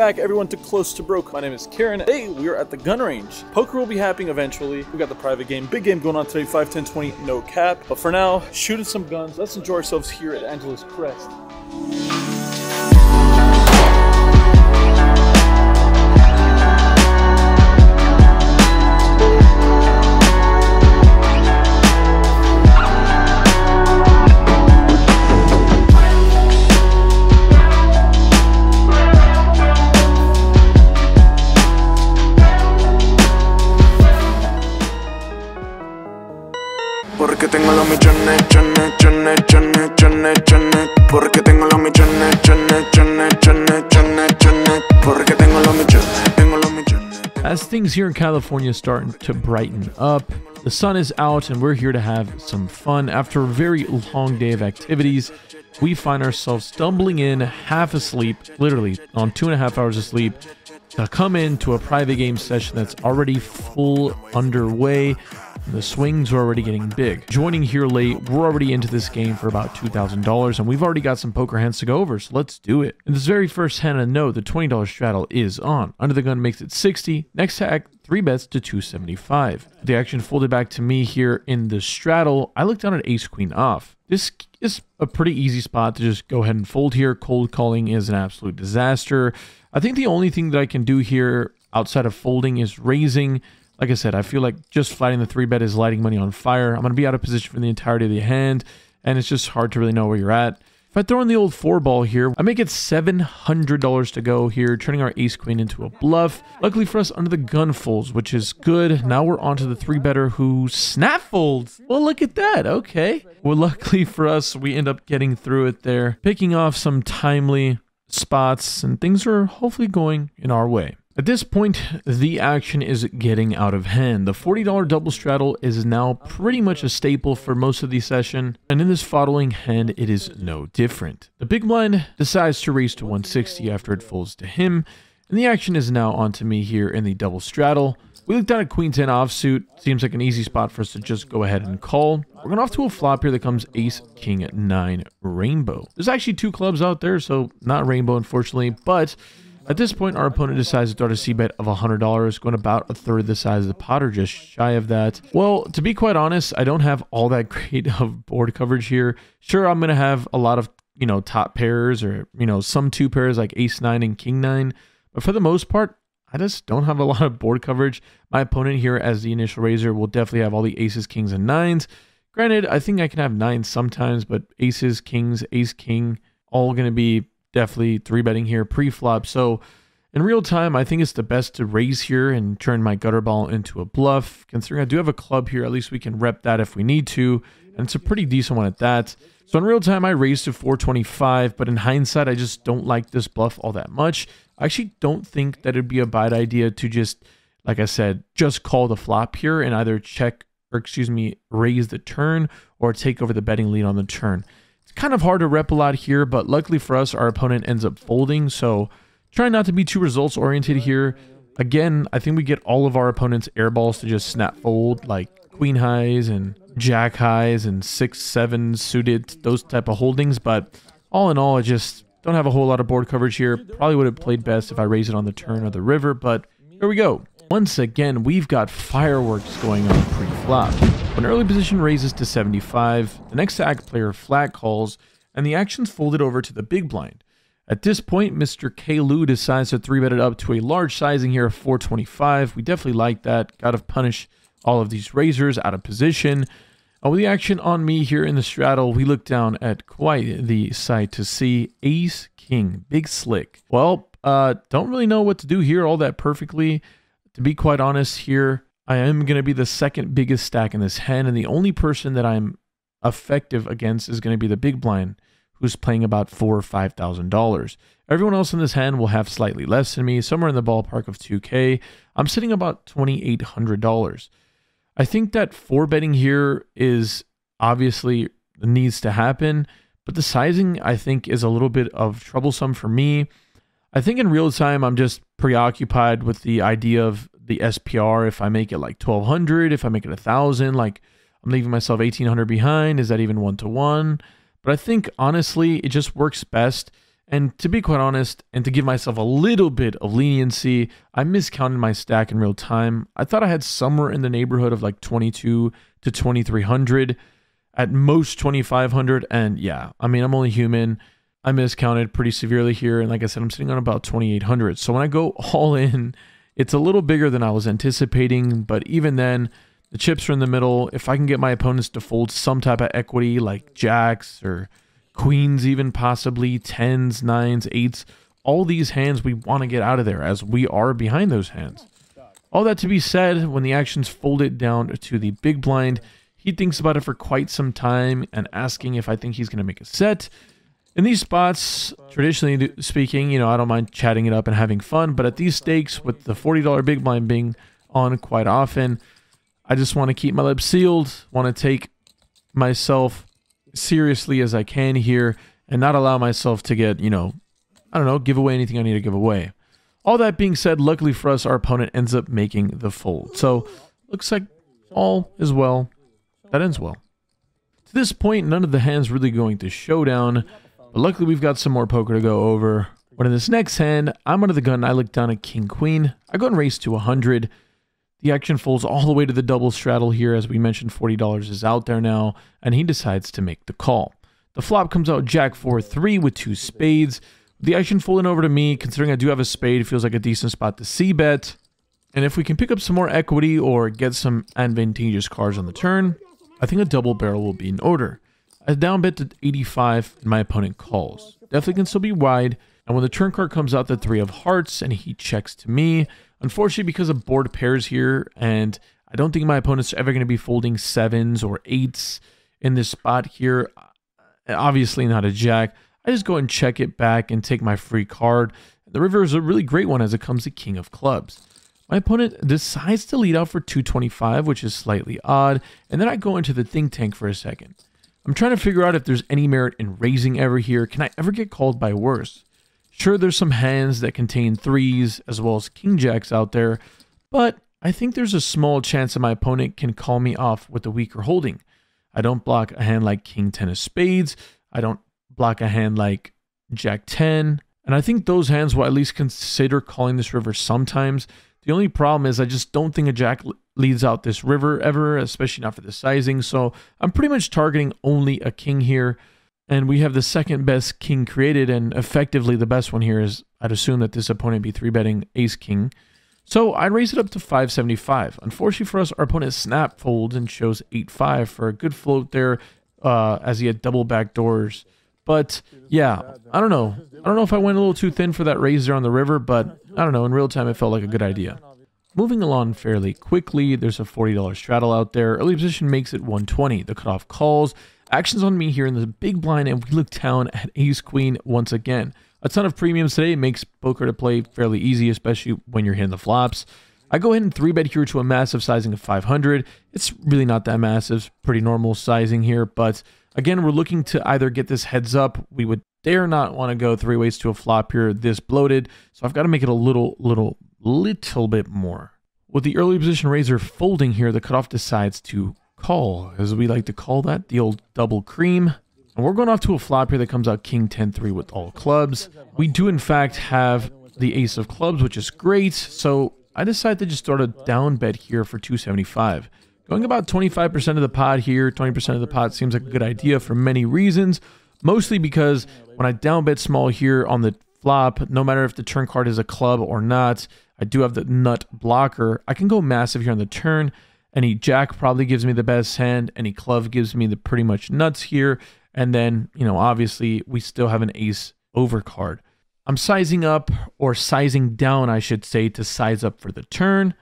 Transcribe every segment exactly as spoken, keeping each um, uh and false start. back everyone to Close to Broke. My name is Karen. Today we are at the gun range. Poker will be happening eventually. We got the private game, big game going on today, five, ten, twenty, no cap. But for now, shooting some guns. Let's enjoy ourselves here at Angeles Crest. Porque tengo los millones, chones, chones, chones, chones, chones. Porque tengo los millones, chones, chones, chones, chones, chones. Porque tengo los millones, tengo los millones. As things here in California start to brighten up, the sun is out and we're here to have some fun. After a very long day of activities, we find ourselves stumbling in half asleep, literally on two and a half hours of sleep, to come into a private game session that's already full underway. The swings are already getting big. Joining here late, we're already into this game for about two thousand dollars, and we've already got some poker hands to go over, so let's do it. In this very first hand, I know the twenty dollar straddle is on. Under the gun makes it sixty. Next hack, three bets to two seventy-five. The action folded back to me here in the straddle. I looked down at ace queen off. This is a pretty easy spot to just go ahead and fold here. Cold calling is an absolute disaster. I think the only thing that I can do here outside of folding is raising. Like I said, I feel like just flatting the three bet is lighting money on fire. I'm going to be out of position for the entirety of the hand, and it's just hard to really know where you're at. If I throw in the old four ball here, I make it seven hundred dollars to go here, turning our ace queen into a bluff. Luckily for us, under the gun folds, which is good. Now we're onto the three better who snap folds. Well, look at that. Okay. Well, luckily for us, we end up getting through it there, picking off some timely spots, and things are hopefully going in our way. At this point, the action is getting out of hand. The forty dollar double straddle is now pretty much a staple for most of the session, and in this following hand, it is no different. The big blind decides to raise to one sixty after it folds to him, and the action is now onto me here in the double straddle. We look down at queen ten offsuit. Seems like an easy spot for us to just go ahead and call. We're going off to a flop here that comes ace, king, nine, rainbow. There's actually two clubs out there, so not rainbow, unfortunately, but at this point, our opponent decides to start a c-bet of one hundred dollars, going about a third the size of the pot, or just shy of that. Well, to be quite honest, I don't have all that great of board coverage here. Sure, I'm going to have a lot of, you know, top pairs, or, you know, some two pairs like ace nine and king nine. But for the most part, I just don't have a lot of board coverage. My opponent here as the initial raiser will definitely have all the aces, kings, and nines. Granted, I think I can have nines sometimes, but aces, kings, ace, king, all going to be definitely three betting here pre-flop. So in real time, I think it's the best to raise here and turn my gutter ball into a bluff. Considering I do have a club here, at least we can rep that if we need to, and it's a pretty decent one at that. So in real time, I raised to four twenty-five, but in hindsight, I just don't like this bluff all that much. I actually don't think that it'd be a bad idea to just, like I said, just call the flop here and either check, or excuse me, raise the turn, or take over the betting lead on the turn. It's kind of hard to rep a lot here, but luckily for us, our opponent ends up folding, so try not to be too results oriented here. Again, I think we get all of our opponent's air balls to just snap fold, like queen highs and jack highs and six seven suited, those type of holdings. But all in all, I just don't have a whole lot of board coverage here. Probably would have played best if I raised it on the turn or the river, but here we go. Once again, we've got fireworks going on pre-flop. When early position raises to seventy-five, the next sack player flat calls, and the action's folded over to the big blind. At this point, Mister K. Lou decides to three-bet it up to a large sizing here of four twenty-five. We definitely like that. Got to punish all of these raisers out of position. Oh, with the action on me here in the straddle, we look down at quite the sight to see. Ace, king, big slick. Well, uh, don't really know what to do here all that perfectly. To be quite honest here, I am going to be the second biggest stack in this hand, and the only person that I'm effective against is going to be the big blind, who's playing about four or five thousand dollars. Everyone else in this hand will have slightly less than me, somewhere in the ballpark of two K. I'm sitting about twenty-eight hundred dollars. I think that four betting here is obviously needs to happen, but the sizing I think is a little bit of troublesome for me. I think in real time I'm just preoccupied with the idea of the S P R. If I make it like twelve hundred, if I make it a thousand, like I'm leaving myself eighteen hundred behind. Is that even one to one? But I think honestly it just works best And to be quite honest, and to give myself a little bit of leniency, I miscounted my stack in real time. I thought I had somewhere in the neighborhood of like twenty-two to twenty-three hundred, at most twenty-five hundred. And yeah, I mean, I'm only human. I miscounted pretty severely here. And like I said, I'm sitting on about twenty-eight hundred. So when I go all in, it's a little bigger than I was anticipating. But even then, the chips are in the middle. If I can get my opponents to fold some type of equity like jacks or queens, even possibly tens, nines, eights, all these hands we want to get out of there as we are behind those hands. All that to be said, when the action's folded down to the big blind, he thinks about it for quite some time and asking if I think he's going to make a set. In these spots, traditionally speaking, you know, I don't mind chatting it up and having fun, but at these stakes, with the forty dollar big blind being on quite often, I just want to keep my lips sealed, want to take myself seriously as I can here and not allow myself to get, you know, I don't know, give away anything I need to give away. All that being said, luckily for us, our opponent ends up making the fold. So looks like all is well that ends well. To this point, none of the hands really going to showdown, but luckily we've got some more poker to go over. But in this next hand, I'm under the gun. I look down at king queen. I go and raise to one hundred. The action folds all the way to the double straddle here. As we mentioned, forty dollars is out there now, and he decides to make the call. The flop comes out jack four three with two spades. The action folding over to me, considering I do have a spade, feels like a decent spot to c-bet. And if we can pick up some more equity or get some advantageous cards on the turn, I think a double barrel will be in order. I down bet to eighty-five, and my opponent calls. Definitely can still be wide. And when the turn card comes out, the three of hearts, and he checks to me. Unfortunately, because of board pairs here, and I don't think my opponent's ever going to be folding sevens or eights in this spot here. Obviously not a jack. I just go and check it back and take my free card. The river is a really great one as it comes to king of clubs. My opponent decides to lead out for two twenty-five, which is slightly odd. And then I go into the think tank for a second. I'm trying to figure out if there's any merit in raising ever here. Can I ever get called by worse? Sure, there's some hands that contain threes as well as king jacks out there, but I think there's a small chance that my opponent can call me off with a weaker holding. I don't block a hand like king ten of spades. I don't block a hand like jack ten. And I think those hands will at least consider calling this river sometimes. The only problem is I just don't think a jack leads out this river ever, especially not for the sizing. So I'm pretty much targeting only a king here. And we have the second best king created, and effectively the best one here is, I'd assume that this opponent be three-betting ace-king. So I raise it up to five seventy-five. Unfortunately for us, our opponent snap folds and shows eight five for a good float there uh, as he had double back doors. But yeah, I don't know. I don't know if I went a little too thin for that raise there on the river, but I don't know. In real time, it felt like a good idea. Moving along fairly quickly, there's a forty dollar straddle out there. Early position makes it one twenty. The cutoff calls. Action's on me here in the big blind, and we look down at ace queen once again. A ton of premiums today makes poker to play fairly easy, especially when you're hitting the flops. I go ahead and three bet here to a massive sizing of five hundred. It's really not that massive, pretty normal sizing here, but again, we're looking to either get this heads up. We would dare not want to go three ways to a flop here this bloated, so I've got to make it a little, little, little bit more. With the early position raiser folding here, the cutoff decides to call, as we like to call that, the old double cream. And we're going off to a flop here that comes out king ten three with all clubs. We do in fact have the ace of clubs, which is great, so I decided to just start a down bet here for two seventy-five. Going about twenty-five percent of the pot here, twenty percent of the pot seems like a good idea for many reasons, mostly because when I down bet small here on the flop, no matter if the turn card is a club or not, I do have the nut blocker. I can go massive here on the turn. Any jack probably gives me the best hand. Any club gives me the pretty much nuts here. And then, you know, obviously we still have an ace over card. I'm sizing up, or sizing down, I should say, to size up for the turn,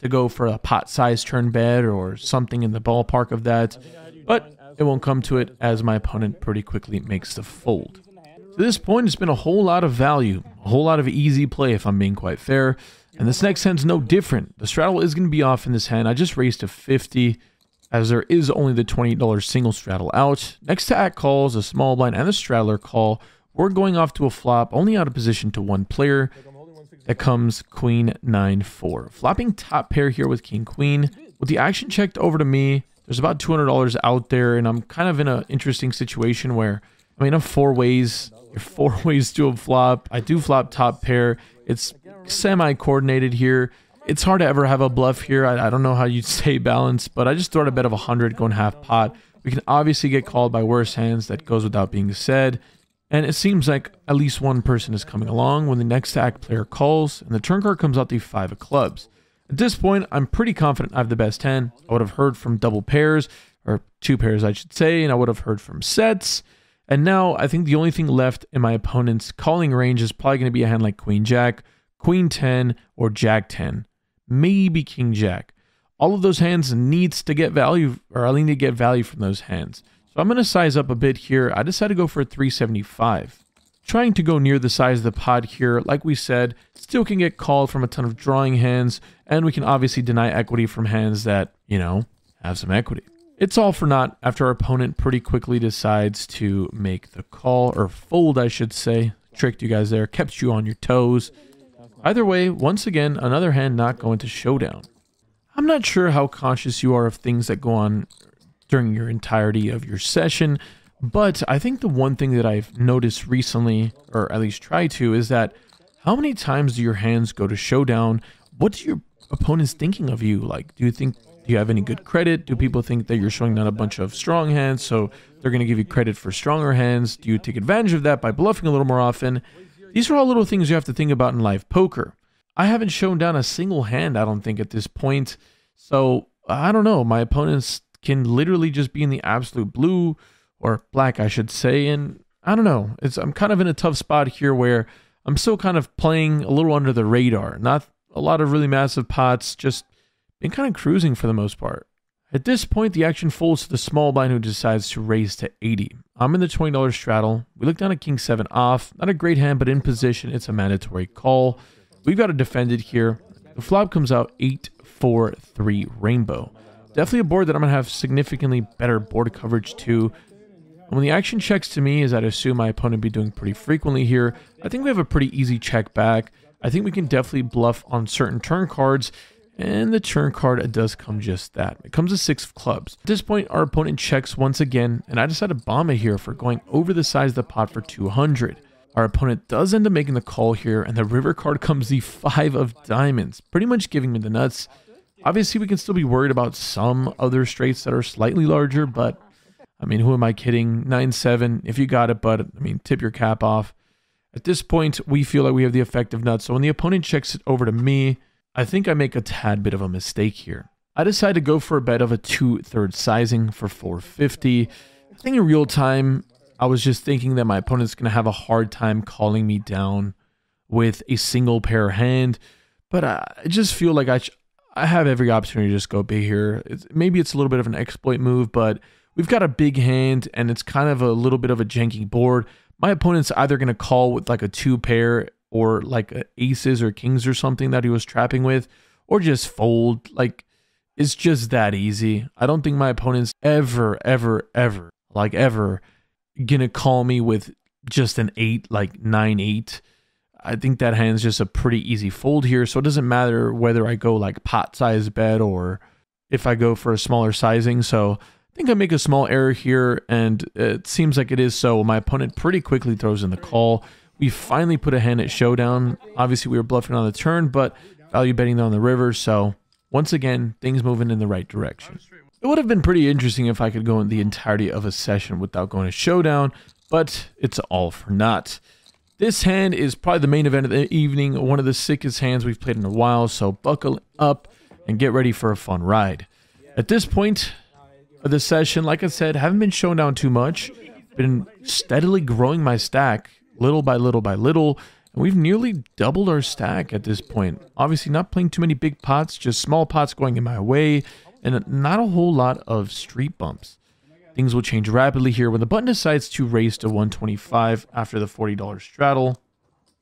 to go for a pot size turn bet or something in the ballpark of that. But it won't come to it as my opponent pretty quickly makes the fold. To this point, it's been a whole lot of value, a whole lot of easy play if I'm being quite fair. And this next hand's no different. The straddle is going to be off in this hand. I just raised to fifty, as there is only the twenty dollar single straddle out. Next to act calls, a small blind, and a straddler call. We're going off to a flop, only out of position to one player. That comes queen nine four. Flopping top pair here with king queen. With the action checked over to me, there's about two hundred dollars out there, and I'm kind of in an interesting situation where I mean, I'm four ways. You're four ways to a flop. I do flop top pair. It's semi-coordinated here. It's hard to ever have a bluff here. I, I don't know how you'd stay balanced, but I just throw out a bet of one hundred going half pot. We can obviously get called by worse hands. That goes without being said. And it seems like at least one person is coming along when the next act player calls and the turn card comes out the five of clubs. At this point, I'm pretty confident I have the best hand. I would have heard from double pairs, or two pairs I should say, and I would have heard from sets. And now I think the only thing left in my opponent's calling range is probably going to be a hand like Queen Jack, Queen ten, or Jack ten. Maybe King Jack. All of those hands needs to get value, or I need to get value from those hands. So I'm going to size up a bit here. I decided to go for a three seventy-five. Trying to go near the size of the pot here, like we said, still can get called from a ton of drawing hands, and we can obviously deny equity from hands that, you know, have some equity. It's all for naught after our opponent pretty quickly decides to make the call, or fold, I should say. Tricked you guys there, kept you on your toes. Either way, once again, another hand not going to showdown. I'm not sure how conscious you are of things that go on during your entirety of your session, but I think the one thing that I've noticed recently, or at least try to, is that how many times do your hands go to showdown? What's your opponent's thinking of you? Like, do you think, do you have any good credit? Do people think that you're showing down a bunch of strong hands, so they're going to give you credit for stronger hands? Do you take advantage of that by bluffing a little more often? These are all little things you have to think about in live poker. I haven't shown down a single hand, I don't think, at this point, so I don't know. My opponents can literally just be in the absolute blue, or black I should say, and I don't know. It's I'm kind of in a tough spot here where I'm still kind of playing a little under the radar. Not a lot of really massive pots, just been kind of cruising for the most part. At this point, the action folds to the small blind who decides to raise to eighty. I'm in the twenty dollar straddle. We look down at King seven off. Not a great hand, but in position, it's a mandatory call. We've got to defend it here. The flop comes out eight four three rainbow. Definitely a board that I'm going to have significantly better board coverage to. And when the action checks to me, as I'd assume my opponent be doing pretty frequently here, I think we have a pretty easy check back. I think we can definitely bluff on certain turn cards, and the turn card does come just that. It comes a six of clubs. At this point, our opponent checks once again, and I decide to bomb it here for going over the size of the pot for two hundred. Our opponent does end up making the call here, and the river card comes the five of diamonds, pretty much giving me the nuts. Obviously, we can still be worried about some other straights that are slightly larger, but I mean, who am I kidding? nine seven, if you got it, but I mean, tip your cap off. At this point, we feel like we have the effective nuts, so when the opponent checks it over to me, I think I make a tad bit of a mistake here. I decide to go for a bet of a two-third sizing for four fifty. I think in real time, I was just thinking that my opponent's going to have a hard time calling me down with a single pair hand, but I just feel like I... I have every opportunity to just go big here. It's, maybe it's a little bit of an exploit move, but we've got a big hand, and it's kind of a little bit of a janky board. My opponent's either going to call with like a two pair or like a aces or kings or something that he was trapping with, or just fold. Like, it's just that easy. I don't think my opponent's ever, ever, ever, like ever, going to call me with just an eight, like nine, eight. I think that hand's just a pretty easy fold here, so it doesn't matter whether I go like pot size bet or if I go for a smaller sizing. So I think I make a small error here, and it seems like it is so. My opponent pretty quickly throws in the call. We finally put a hand at showdown. Obviously, we were bluffing on the turn, but value betting on the river. So once again, things moving in the right direction. It would have been pretty interesting if I could go in the entirety of a session without going to showdown, but it's all for naught. This hand is probably the main event of the evening, one of the sickest hands we've played in a while, so buckle up and get ready for a fun ride. At this point of the session, like I said, haven't been shown down too much, been steadily growing my stack little by little by little, and we've nearly doubled our stack at this point. Obviously not playing too many big pots, just small pots going in my way, and not a whole lot of street bumps. Things will change rapidly here when the button decides to raise to one twenty-five after the forty dollar straddle.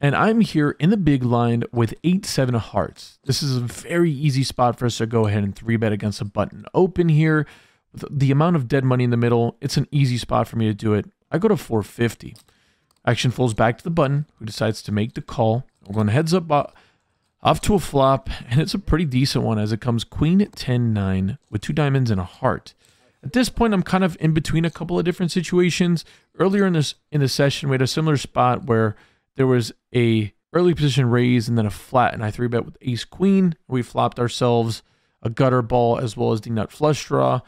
And I'm here in the big blind with eight seven of hearts. This is a very easy spot for us to go ahead and three bet against a button open here. With the amount of dead money in the middle, it's an easy spot for me to do it. I go to four fifty. Action folds back to the button, who decides to make the call. We're going heads up off to a flop, and it's a pretty decent one as it comes queen ten nine with two diamonds and a heart. At this point, I'm kind of in between a couple of different situations. Earlier in this in the session, we had a similar spot where there was a early position raise and then a flat, and I three bet with ace queen. We flopped ourselves a gutter ball as well as the nut flush draw.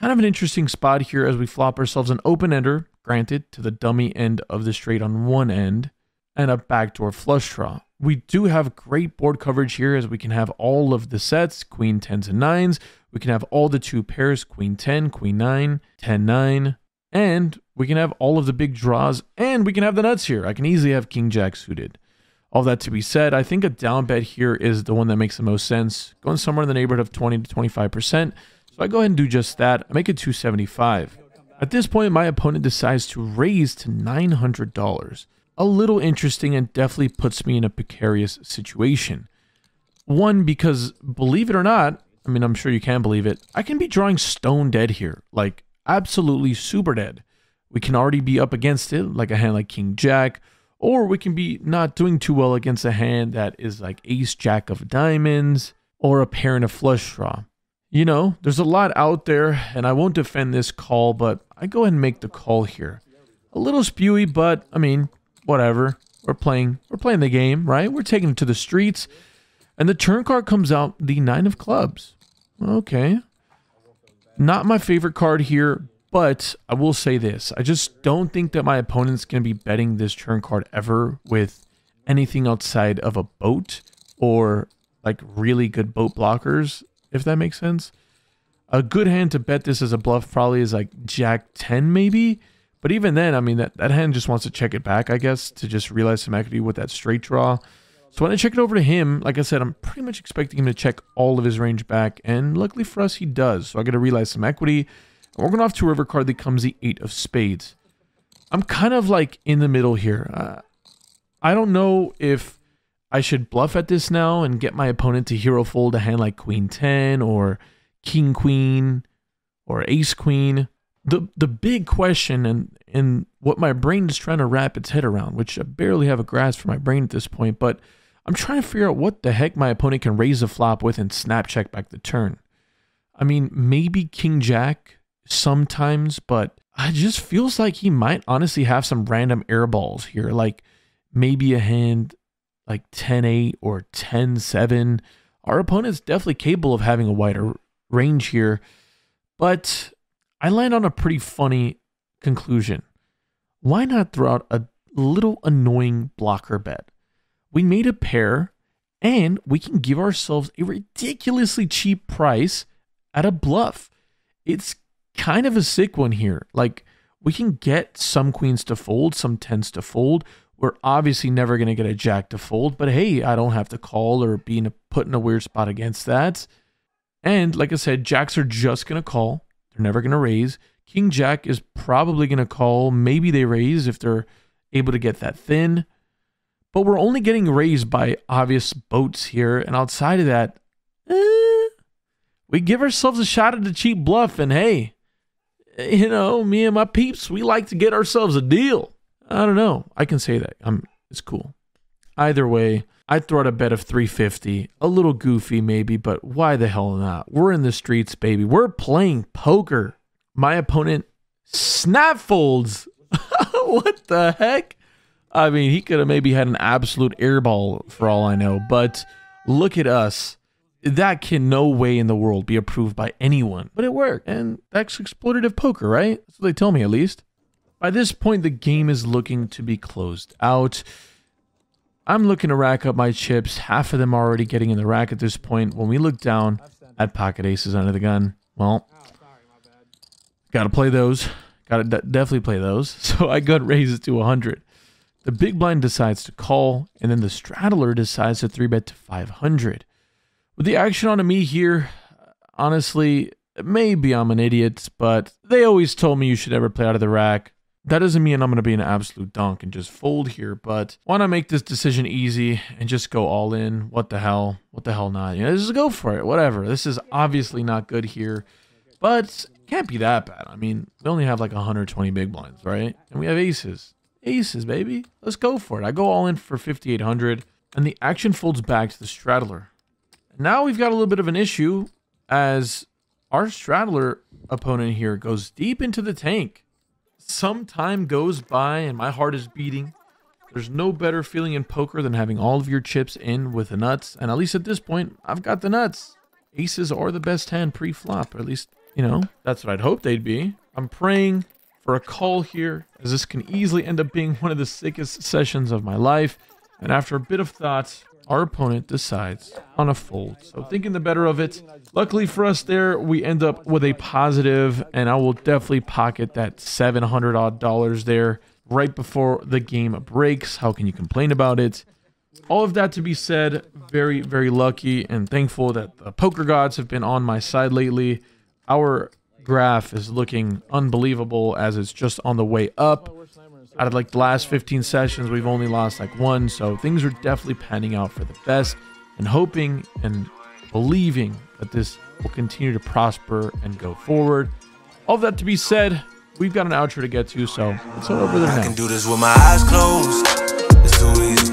Kind of an interesting spot here as we flop ourselves an open ender, granted to the dummy end of the straight on one end, and a backdoor flush draw. We do have great board coverage here as we can have all of the sets, queen tens and nines. We can have all the two pairs, queen ten, queen nine, ten nine, and we can have all of the big draws, and we can have the nuts here. I can easily have king jack suited. All that to be said, I think a down bet here is the one that makes the most sense, going somewhere in the neighborhood of twenty to twenty-five percent. So I go ahead and do just that. I make it two seventy-five. At this point, my opponent decides to raise to nine hundred dollars. A little interesting and definitely puts me in a precarious situation. One, because believe it or not, I mean, I'm sure you can believe it, I can be drawing stone dead here. Like, absolutely super dead. We can already be up against it, like a hand like king jack, or we can be not doing too well against a hand that is like ace jack of diamonds, or a pair and a flush draw. You know, there's a lot out there, and I won't defend this call, but I go ahead and make the call here. A little spewy, but I mean, whatever. We're playing, we're playing the game, right? We're taking it to the streets, and the turn card comes out, the nine of clubs. Okay, not my favorite card here, but I will say this: I just don't think that my opponent's going to be betting this turn card ever with anything outside of a boat or like really good boat blockers, if that makes sense. A good hand to bet this as a bluff probably is like jack ten maybe. But even then, I mean, that, that hand just wants to check it back, I guess, to just realize some equity with that straight draw. So when I check it over to him, like I said, I'm pretty much expecting him to check all of his range back. And luckily for us, he does. So I got to realize some equity. And we're going off to a river card that comes the eight of spades. I'm kind of like in the middle here. Uh, I don't know if I should bluff at this now and get my opponent to hero fold a hand like queen ten or king queen or ace queen. The the big question, and, and what my brain is trying to wrap its head around, which I barely have a grasp for my brain at this point, but I'm trying to figure out what the heck my opponent can raise the flop with and snap check back the turn. I mean, maybe king jack sometimes, but it just feels like he might honestly have some random air balls here, like maybe a hand like ten eight or ten seven. Our opponent's definitely capable of having a wider range here, but I land on a pretty funny conclusion. Why not throw out a little annoying blocker bet? We made a pair, and we can give ourselves a ridiculously cheap price at a bluff. It's kind of a sick one here. Like, we can get some queens to fold, some tens to fold. We're obviously never going to get a jack to fold, but hey, I don't have to call or be in a, put in a weird spot against that. And like I said, jacks are just going to call. Never going to raise. King jack is probably going to call. Maybe they raise if they're able to get that thin. But we're only getting raised by obvious boats here. And outside of that, eh, we give ourselves a shot at the cheap bluff. And hey, you know, me and my peeps, we like to get ourselves a deal. I don't know. I can say that. I'm, it's cool. Either way, I throw out a bet of three fifty, a little goofy maybe, but why the hell not? We're in the streets, baby. We're playing poker. My opponent snap folds. What the heck? I mean, he could have maybe had an absolute airball for all I know, but look at us. That can no way in the world be approved by anyone, but it worked. And that's exploitative poker, right? That's what they tell me at least. By this point, the game is looking to be closed out. I'm looking to rack up my chips. Half of them are already getting in the rack at this point. When we look down at pocket aces under the gun, well, gotta play those. Gotta de definitely play those. So I gut raise it to one hundred. The big blind decides to call, and then the straddler decides to three bet to five hundred. With the action on to me here, honestly, maybe I'm an idiot, but they always told me you should never play out of the rack. That doesn't mean I'm going to be an absolute donk and just fold here, but why not make this decision easy and just go all in? What the hell? What the hell not? You know, just go for it. Whatever. This is obviously not good here, but can't be that bad. I mean, we only have like one hundred twenty big blinds, right? And we have aces. Aces, baby. Let's go for it. I go all in for fifty-eight hundred, and the action folds back to the straddler. Now we've got a little bit of an issue as our straddler opponent here goes deep into the tank. Some time goes by and my heart is beating. There's no better feeling in poker than having all of your chips in with the nuts. And at least at this point, I've got the nuts. Aces are the best hand pre-flop, or at least, you know, that's what I'd hope they'd be. I'm praying for a call here, as this can easily end up being one of the sickest sessions of my life. And after a bit of thought, our opponent decides on a fold. So thinking the better of it, luckily for us there, we end up with a positive, and I will definitely pocket that seven hundred odd dollars there right before the game breaks. How can you complain about it? All of that to be said, very, very lucky and thankful that the poker gods have been on my side lately. Our graph is looking unbelievable as it's just on the way up. Out of like the last fifteen sessions, we've only lost like one, so things are definitely panning out for the best, and hoping and believing that this will continue to prosper and go forward. All that to be said, we've got an outro to get to, so let's head over there now. I can do this with my eyes closed. It's too easy.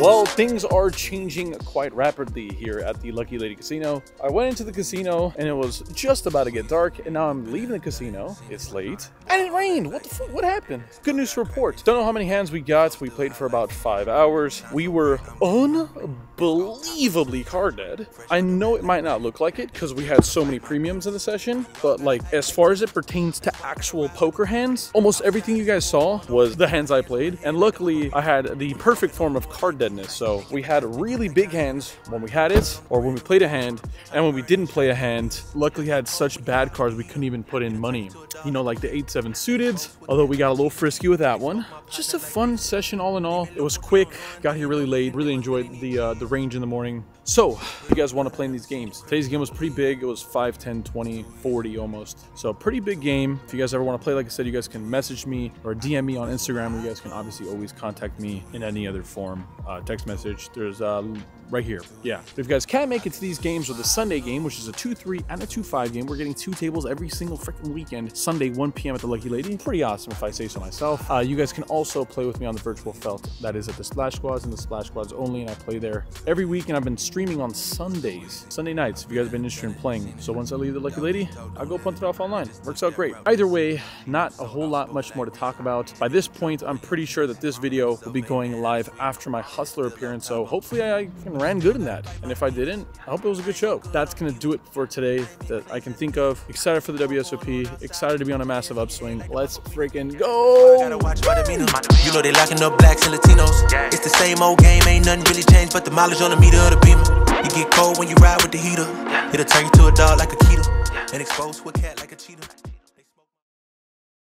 Well, things are changing quite rapidly here at the Lucky Lady Casino. I went into the casino and it was just about to get dark, and now I'm leaving the casino. It's late and it rained. What the fuck? What happened? Good news to report. Don't know how many hands we got. We played for about five hours. We were unbelievably card dead. I know it might not look like it because we had so many premiums in the session, but like as far as it pertains to actual poker hands, almost everything you guys saw was the hands I played. And luckily I had the perfect form of card dead. So we had really big hands when we had it, or when we played a hand, and when we didn't play a hand, luckily had such bad cards we couldn't even put in money. You know, like the eight seven suited, although we got a little frisky with that one. Just a fun session all in all. It was quick, got here really late, really enjoyed the uh, the range in the morning. So if you guys want to play in these games, today's game was pretty big. It was five, ten, twenty, forty almost. So pretty big game. If you guys ever want to play, like I said, you guys can message me or D M me on Instagram, or you guys can obviously always contact me in any other form. Uh, text message, there's uh, right here. Yeah, if you guys can't make it to these games, or the Sunday game, which is a two three and a two five game, we're getting two tables every single freaking weekend. Sunday one p m at the Lucky Lady. Pretty awesome if I say so myself. Uh, you guys can also play with me on the virtual felt that is at the Splash Squads, and the Splash Squads only, and I play there every week, and I've been streaming on Sundays, Sunday nights, if you guys have been interested in playing. So once I leave the Lucky Lady, I'll go punt it off online. Works out great. Either way, not a whole lot much more to talk about. By this point, I'm pretty sure that this video will be going live after my Hustler appearance, so hopefully I can ran good in that, and if I didn't, I hope it was a good show. That's gonna do it for today that I can think of. Excited for the W S O P, excited to be on a massive upswing. Let's freaking go. I gotta watch my demeanor. You know they locking up blacks and Latinos. It's the same old game, ain't nothing really changed but the mileage on the meter of the beamer. You get cold when you ride with the heater, it'll turn you to a dog like a keto, and expose to a cat like a cheetah.